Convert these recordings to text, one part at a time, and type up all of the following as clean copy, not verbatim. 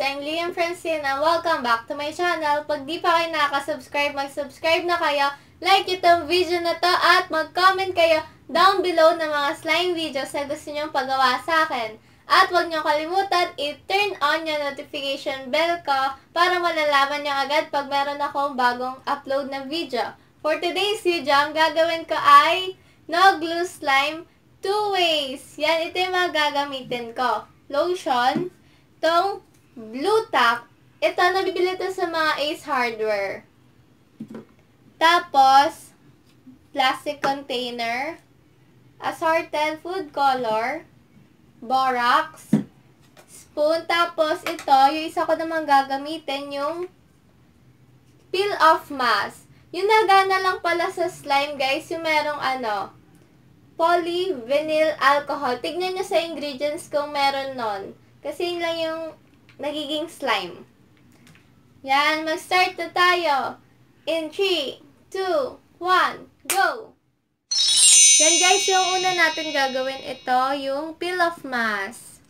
I'm Liam Francine and welcome back to my channel. Pag di pa kayo nakasubscribe, mag-subscribe na kayo, like itong video na to at mag-comment kayo down below ng mga slime videos na gusto nyong pagawa sa akin. At huwag nyo kalimutan, i-turn on yung notification bell ko para malalaman nyo agad pag meron akong bagong upload na video. For today's video, ang gagawin ko ay no glue slime two ways. Yan, ito yung mga gagamitin ko. Lotion, itong Blue Tack, ito nabibili ito sa mga Ace Hardware. Tapos, plastic container, assorted food color, borax, spoon. Tapos, ito, yung isa ko naman gagamitin, yung peel-off mask. Yung nagana lang pala sa slime, guys, yung merong ano, polyvinyl alcohol. Tignan nyo sa ingredients kung meron nun. Kasi yun lang yung nagiging slime. Yan, mag-start na tayo. In 3, 2, 1, go! Yan guys, yung una natin gagawin ito, yung peel-off mask.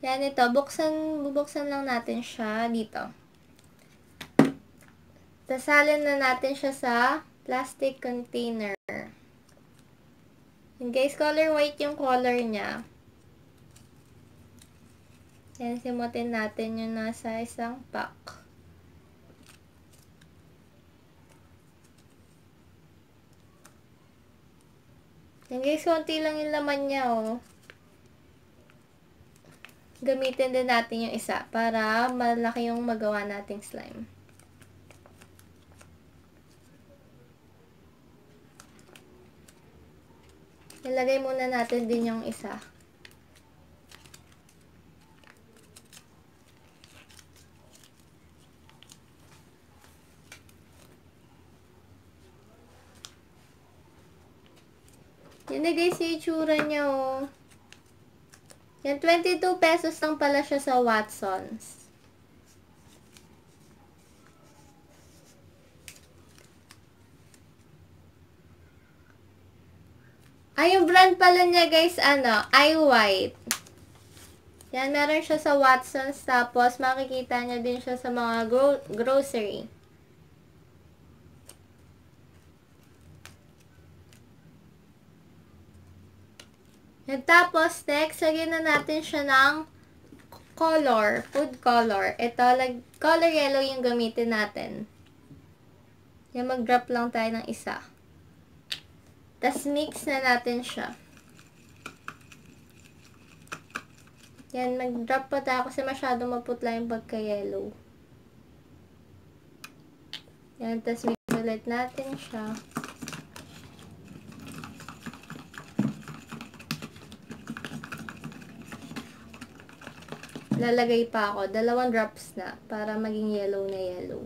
Yan ito, bubuksan lang natin siya dito. Tasalin na natin siya sa plastic container. Yan guys, color white yung color niya. Yan, simutin natin yung nasa isang pack. Yan guys, konti lang yung laman niya, oh. Gamitin din natin yung isa para malaki yung magawa nating slime. Ilagay muna natin din yung isa. Yan na guys, yung itsura niya, oh. Yan, 22 pesos lang pala siya sa Watsons. Ay, yung brand pala niya, guys, ano, Eye White. Yan, meron siya sa Watsons, tapos makikita niya din siya sa mga grocery. At tapos, next, lagyan na natin siya ng color, food color. Ito, color yellow yung gamitin natin. Yan, mag-drop lang tayo ng isa. Tapos, mix na natin siya. Yan, mag-drop pa tayo kasi masyado maputla yung pagka-yellow. Yan, tapos mix ulit natin siya. Lalagay pa ako. 2 drops na para maging yellow na yellow.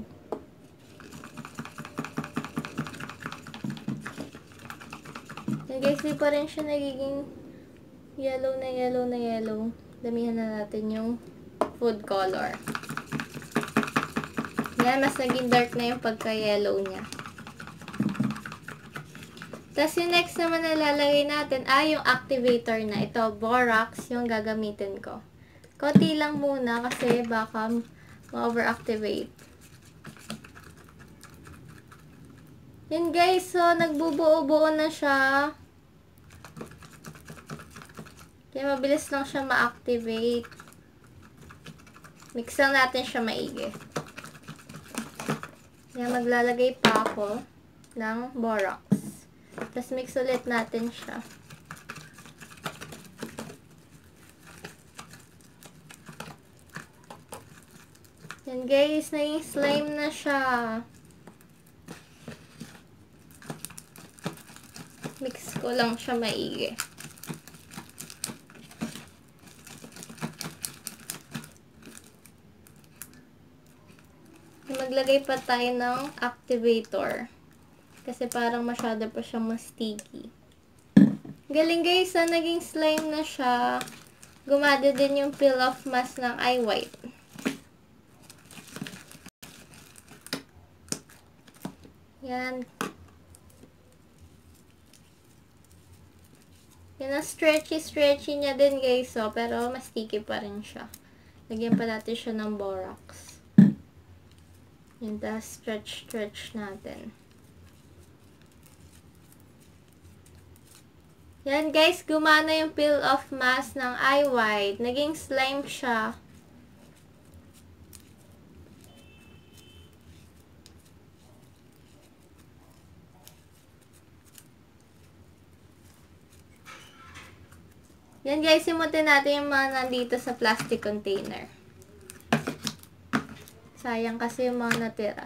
Yan guys, di pa rin siya nagiging yellow na yellow na yellow. Damihan na natin yung food color. Yan, mas naging dark na yung pagka-yellow niya. Tapos yung next naman na lalagay natin ay yung activator na. Ito, borax yung gagamitin ko. Konti lang muna kasi baka ma-overactivate. Yan guys, so nagbubuo-buo na siya. Kaya mabilis lang siya ma-activate. Mix lang natin siya maigi. Yan, maglalagay pa ako ng borax. Tapos mix ulit natin siya. Yan guys, naging slime na siya. Mix ko lang siya maigi. Maglagay pa tayo ng activator. Kasi parang masyado pa siya mas sticky. Galing guys, ha? Naging slime na siya. Gumada din yung peel-off mask ng Eye White. Yan. Yan ang stretchy-stretchy niya din guys, oh. Pero mas sticky pa rin siya. Lagyan pa natin siya ng borax. Yung tas stretch natin. Yan guys, gumana yung peel-off mask ng Eye White. Naging slime siya. Yan guys, simutin natin yung mga nandito sa plastic container. Sayang kasi yung mga natira.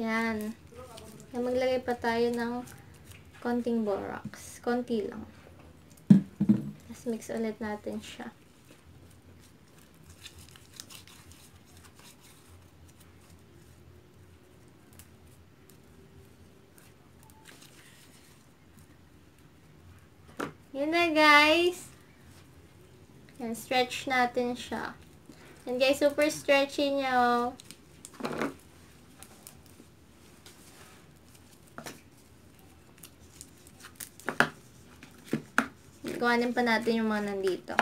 Yan. Maglagay pa tayo ng konting borax. Konti lang. Tapos mix ulit natin siya. Yan na guys. Yan, stretch natin siya. Yan guys, super stretchy niya. Kuhanin pa natin yung mga nandito.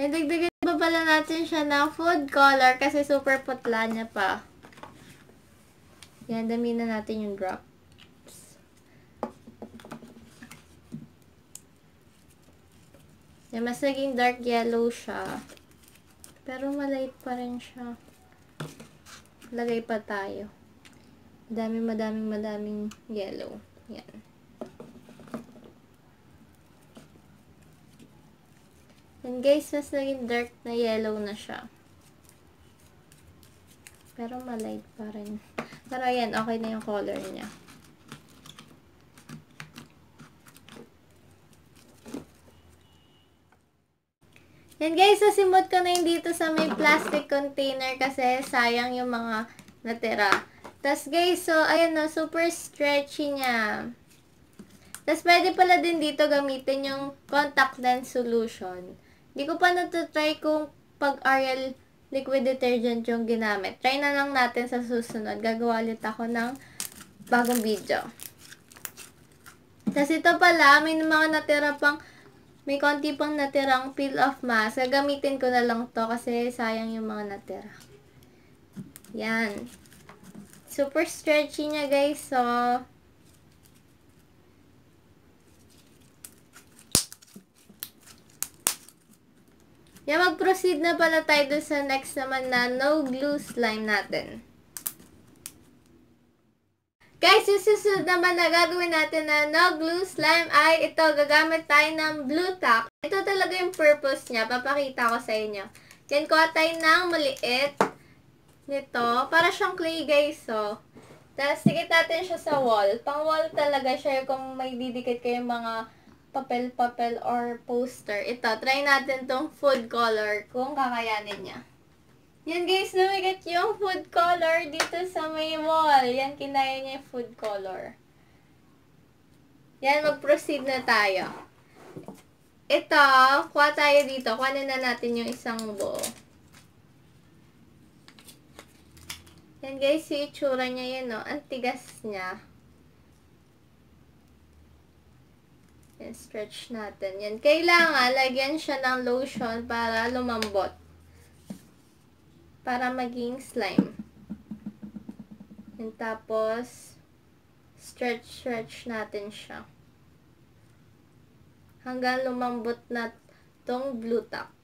Yan, dagdagan pa pala natin siya ng food color kasi super putla niya pa. Yan, dami na natin yung drops. Yan, mas naging dark yellow siya. Pero maliit pa rin siya. Lagay pa tayo. Madaming yellow. Yan. Yan guys, mas naging dark na yellow na siya. Pero maliit pa rin. Pero ayan, okay na yung color niya. Yan guys, nasimot ko na yung dito sa may plastic container kasi sayang yung mga natira. Tapos guys, so ayan na, super stretchy niya. Tapos pwede pala din dito gamitin yung contact lens solution. Hindi ko pa natatry kung pag Ariel liquid detergent yung ginamit. Try na lang natin sa susunod. Gagawa ulit ako ng bagong video. Tapos ito pala, may mga natira pang, may konti pang natirang peel-off mask. Gagamitin ko na lang to kasi sayang yung mga natira. Yan. Super stretchy niya guys. So, yan, mag-proceed na pala tayo dun sa next naman na no-glue slime natin. Guys, yung susunod naman na gagawin natin na no-glue slime ay ito, gagamit tayo ng Blue Tack. Ito talaga yung purpose niya. Papakita ko sa inyo. Yan, kuha tayo ng maliit nito. Para siyang clay guys, so. Tapos, dikit natin siya sa wall. Pang-wall talaga siya kung may didikit kayong mga papel or poster. Ito, try natin tong food color kung kakayanin niya. Yan guys, lumigat yung food color dito sa may wall. Yan, kinaya niya yung food color. Yan, mag-proceed na tayo. Ito, kuha tayo dito. Kuhanin na natin yung isang buo. Yan guys, yung itsura niya yun, no? Ang tigas niya. Yan, stretch natin. Yan, kailangan lagyan siya ng lotion para lumambot. Para maging slime. Yan, tapos stretch natin siya. Hanggang lumambot na tong Blue Tack.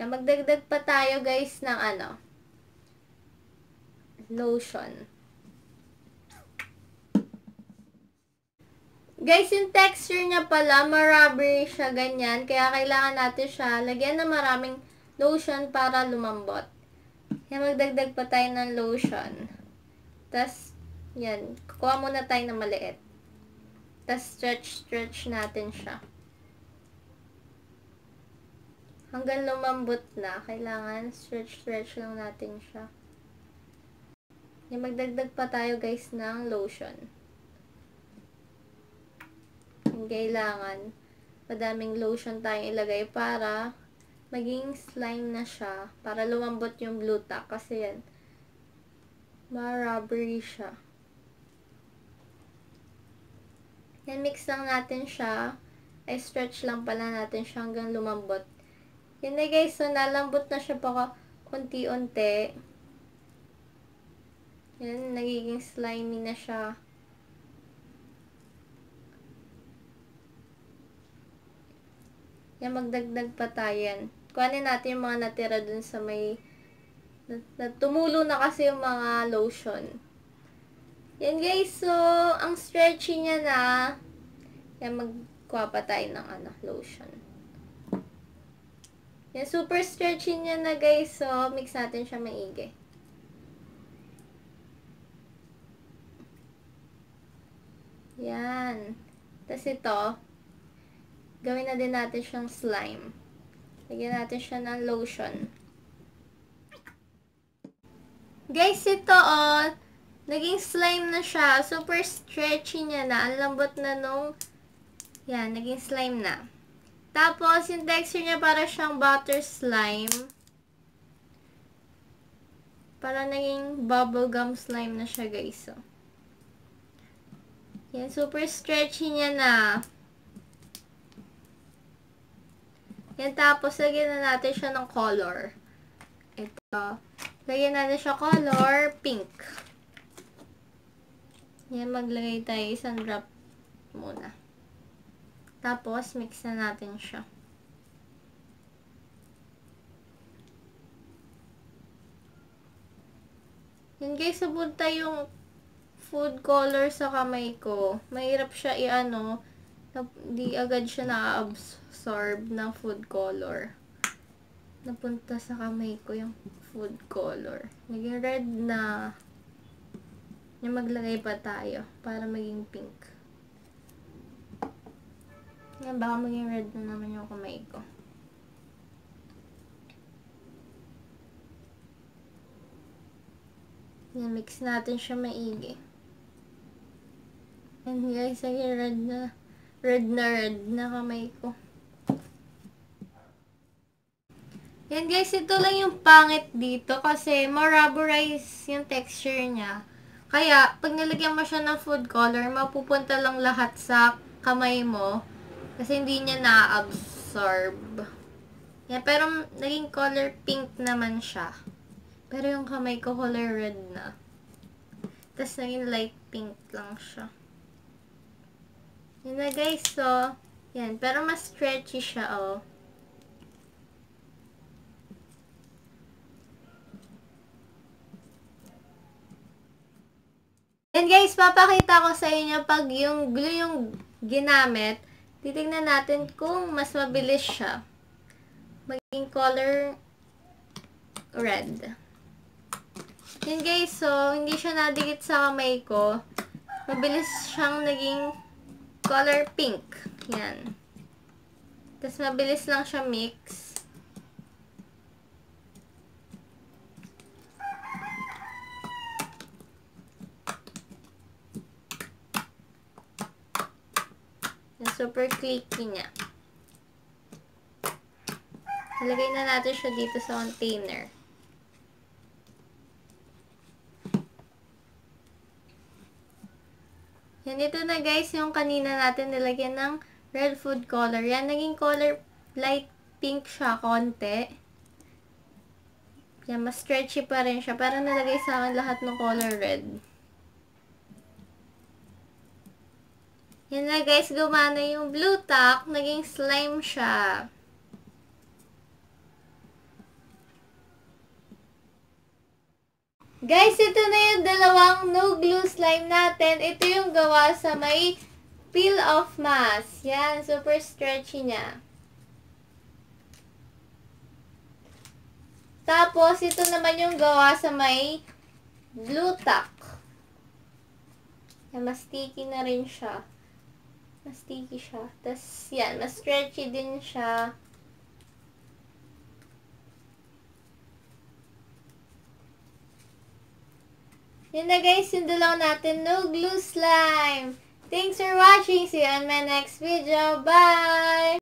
Yan, magdagdag pa tayo guys ng ano, lotion. Guys, yung texture niya pala, marubbery siya, ganyan. Kaya kailangan natin siya lagyan ng maraming lotion para lumambot. Yan, magdagdag pa tayo ng lotion. Tapos, yan. Kukuha muna tayo ng maliit. Tapos, stretch natin siya. Hanggang lumambot na. Kailangan stretch lang natin siya. Yung magdagdag pa tayo guys ng lotion. kung kailangan, madaming lotion tayong ilagay para maging slime na siya, para lumambot yung Blue Tack kasi yan, ma-rubbery siya. Yan, mix lang natin siya. Ay, stretch lang pala natin siya hanggang lumambot. Yan na guys, so nalambot na siya pa unti-unti. Yan, nagiging slimy na siya. Yan, magdagdag pa tayo yan. Kuhanin natin yung mga natira dun sa may... Natumulo na kasi yung mga lotion. Yan guys, so, ang stretchy niya na. Yan, magkuha pa tayo ng ano, lotion. Yan, super stretchy niya na guys. So, mix natin siya maigi. Yan. Tapos ito, gawin na din natin siyang slime. Lagyan natin siya ng lotion. Guys, ito oh, naging slime na siya. Super stretchy niya na. Ang lambot na nung, yan, naging slime na. Tapos, yung texture niya para siyang butter slime. Para naging bubblegum slime na siya, guys. Oh. Yan, super stretchy niya na. Yan, tapos, lagyan na natin siya ng color. Ito. Lagyan natin siya color pink. Yan, maglagay tayo isang drop muna. Tapos, mix na natin siya. Yan guys, sabunta yung food color sa kamay ko. Mahirap siya i-ano, di agad siya na-absorb ng food color. Napunta sa kamay ko yung food color. Naging red na. Yung maglagay pa tayo para maging pink. Yan, baka maging red na naman yung kamay ko. Yan, mix natin siya maigi. Yan guys, naging red na kamay ko. Yan guys, ito lang yung pangit dito kasi ma-rubberize yung texture niya. Kaya, pag nilagyan mo siya ng food color, mapupunta lang lahat sa kamay mo kasi hindi niya na-absorb. Yan, pero naging color pink naman siya. Pero yung kamay ko color red na. Tapos naging light pink lang siya. Yan na guys, so, yan. Pero mas stretchy siya, oh. And guys, papakita ko sa inyo pag yung glue yung ginamit, titignan natin kung mas mabilis siya maging color red. Yan guys, so hindi siya nadikit sa kamay ko. Mabilis siyang naging color pink. Yan. Tapos mabilis lang siya mix. Super clicky niya. Ilagay na natin siya dito sa container. Yan, ito na guys yung kanina natin nilagyan ng red food color. Yan, naging color light pink siya konti. Yan, mas stretchy pa rin siya. Para nalagay sa akin lahat ng color red. Yan na guys, gumana yung Blue Tack. Naging slime siya. Guys, ito na yung dalawang no-glue slime natin. Ito yung gawa sa may peel-off mask. Yan, super stretchy niya. Tapos, ito naman yung gawa sa may Blue Tack. Yan, mas sticky na rin siya. Mas sticky siya. Tapos, yan. Mas stretchy din siya. Yan na guys, yung dalaw natin. No glue slime. Thanks for watching. See you on my next video. Bye!